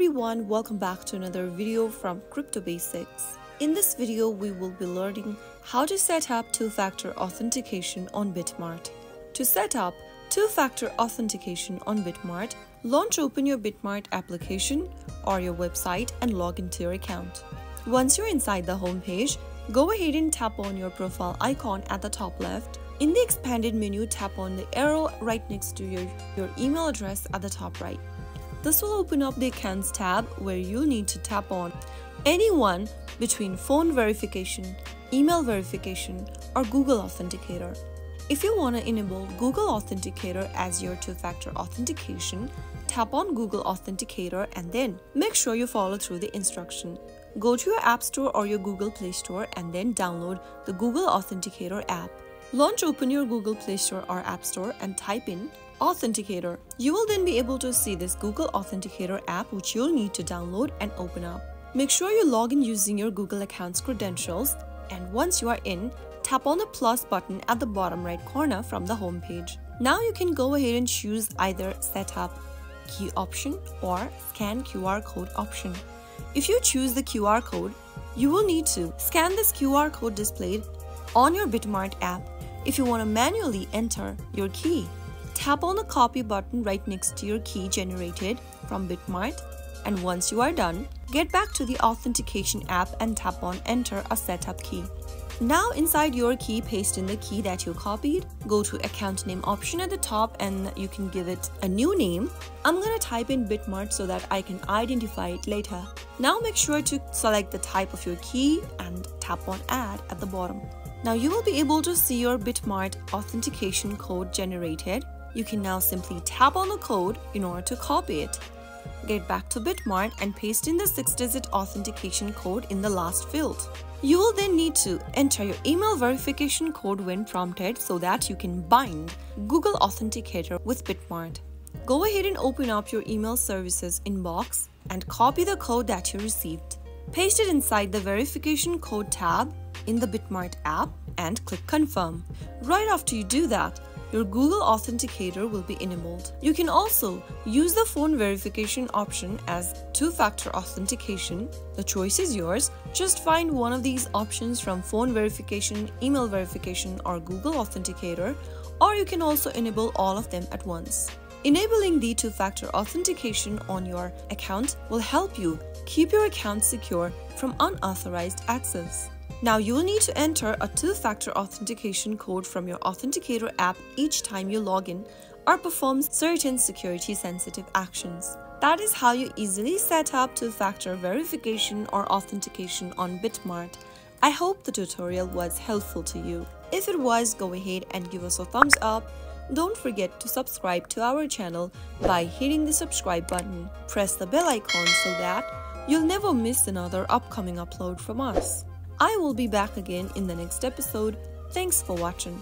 everyone, welcome back to another video from Crypto Basics. In this video, we will be learning how to set up two-factor authentication on BitMart. To set up two-factor authentication on BitMart, open your BitMart application or your website and log into your account. Once you're inside the homepage, go ahead and tap on your profile icon at the top left. In the expanded menu, tap on the arrow right next to your email address at the top right. This will open up the Accounts tab, where you'll need to tap on anyone between phone verification, email verification, or Google Authenticator. If you want to enable Google Authenticator as your two-factor authentication, tap on Google Authenticator and then make sure you follow through the instruction. Go to your App Store or your Google Play Store and then download the Google Authenticator app. Open your Google Play Store or App Store and type in Authenticator. You will then be able to see this Google Authenticator app, which you'll need to download and open up. Make sure you log in using your Google account's credentials, and once you are in, tap on the plus button at the bottom right corner from the home page. Now you can go ahead and choose either Setup Key option or Scan QR Code option. If you choose the QR code, you will need to scan this QR code displayed on your BitMart app. If you want to manually enter your key, tap on the copy button right next to your key generated from BitMart, and once you are done, get back to the authentication app and tap on enter a setup key. Now inside your key, paste in the key that you copied, go to account name option at the top and you can give it a new name. I'm gonna type in BitMart so that I can identify it later. Now make sure to select the type of your key and tap on add at the bottom. Now you will be able to see your BitMart authentication code generated. You can now simply tap on the code in order to copy it. Get back to BitMart and paste in the 6-digit authentication code in the last field. You will then need to enter your email verification code when prompted so that you can bind Google Authenticator with BitMart. Go ahead and open up your email services inbox and copy the code that you received. Paste it inside the verification code tab in the BitMart app and click confirm. Right after you do that, your Google Authenticator will be enabled. You can also use the phone verification option as two-factor authentication. The choice is yours. Just find one of these options from phone verification, email verification, or Google Authenticator, or you can also enable all of them at once. Enabling the two-factor authentication on your account will help you keep your account secure from unauthorized access. Now you will need to enter a two-factor authentication code from your Authenticator app each time you log in or perform certain security-sensitive actions. That is how you easily set up two-factor verification or authentication on BitMart. I hope the tutorial was helpful to you. If it was, go ahead and give us a thumbs up. Don't forget to subscribe to our channel by hitting the subscribe button. Press the bell icon so that you'll never miss another upcoming upload from us. I will be back again in the next episode. Thanks for watching.